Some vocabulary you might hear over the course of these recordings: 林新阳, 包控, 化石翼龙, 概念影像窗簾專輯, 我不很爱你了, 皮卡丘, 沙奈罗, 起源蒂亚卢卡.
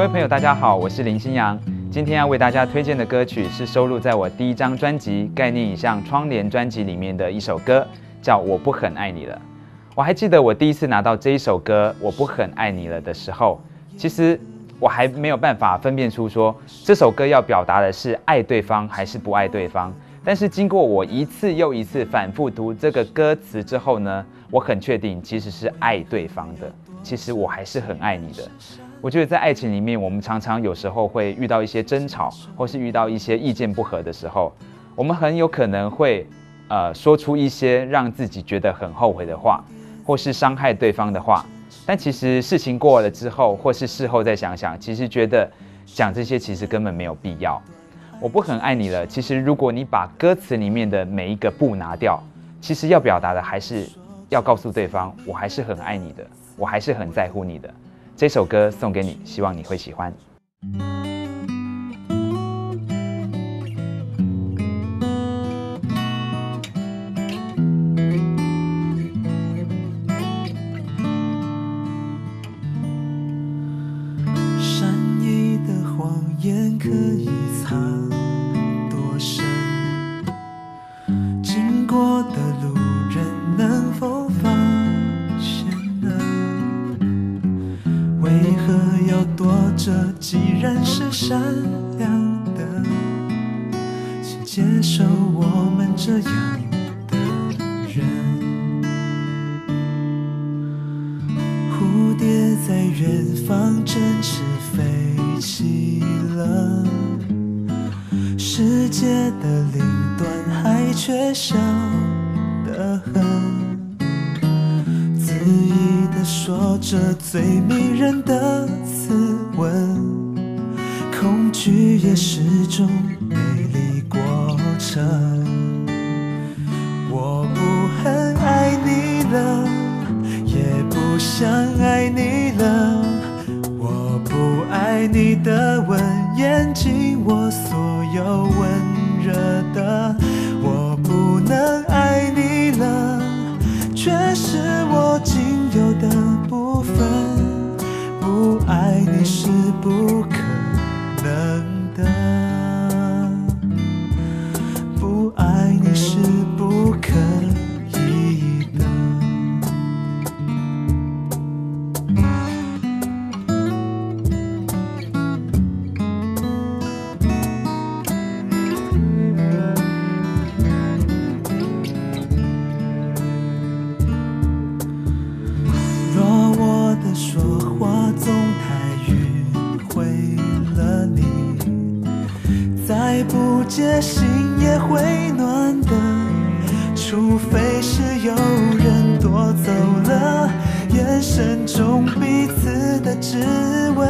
各位朋友，大家好，我是林新阳。今天要为大家推荐的歌曲是收录在我第一张专辑《概念影像窗帘》专辑里面的一首歌，叫《我不很爱你了》。我还记得我第一次拿到这一首歌《我不很爱你了》的时候，其实我还没有办法分辨出说这首歌要表达的是爱对方还是不爱对方。但是经过我一次又一次反复读这个歌词之后呢，我很确定其实是爱对方的。其实我还是很爱你的。我觉得在爱情里面，我们常常有时候会遇到一些争吵，或是遇到一些意见不合的时候，我们很有可能会说出一些让自己觉得很后悔的话，或是伤害对方的话。但其实事情过了之后，或是事后再想想，其实觉得讲这些其实根本没有必要。我不很爱你了。其实，如果你把歌词里面的每一个不拿掉，其实要表达的还是要告诉对方，我还是很爱你的，我还是很在乎你的。这首歌送给你，希望你会喜欢。善意的谎言可以藏多深？经过的路人能否发现呢？为何要躲着？既然是善良的，请接受我们这样的人。蝴蝶在远方振翅飞起了，世界的另一端还缺少的很，恣意地说着最迷人的词文，恐惧也是种美丽过程。我不很爱你了，也不想爱你了，我不爱你的吻，淹进我所有温热的。我不能爱你了，却是我仅有的部分，不爱你是不可能的，不爱你是不可以的。说话总太迂回了，你再不解心也会暖的，除非是有人夺走了眼神中彼此的指纹，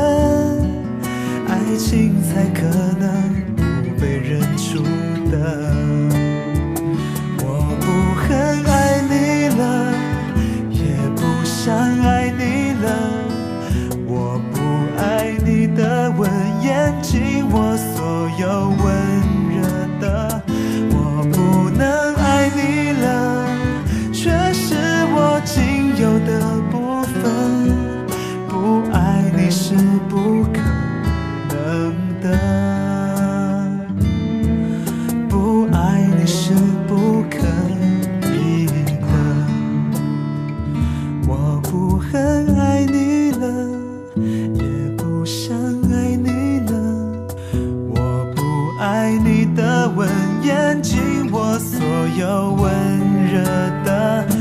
爱情才可能不被认出的。我不很爱你了，也不想爱你，我不爱你的吻，淹进我所有温热的。我不能爱你了，却是我仅有的部分，不爱你是不可能的，不爱你是不可以的。我不很爱你，也不想爱你了，我不爱你的吻，淹进我所有温热的。